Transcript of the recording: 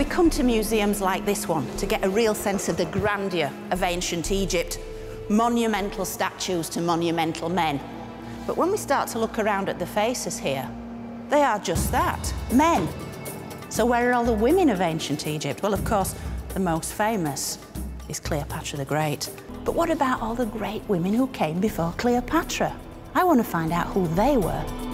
We come to museums like this one to get a real sense of the grandeur of ancient Egypt, monumental statues to monumental men. But when we start to look around at the faces here, they are just that, men. So where are all the women of ancient Egypt? Well, of course, the most famous is Cleopatra the Great. But what about all the great women who came before Cleopatra? I want to find out who they were.